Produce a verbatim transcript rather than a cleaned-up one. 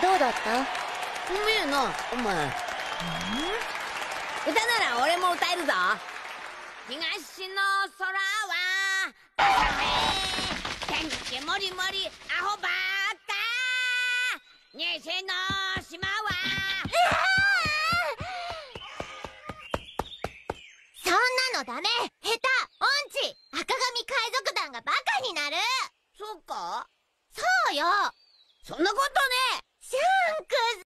どうだった？うめえな、お前。うん、歌なら俺も歌えるぞ。東の空は朝め、天気もりもりアホばっか、西の島は。そんなのダメ。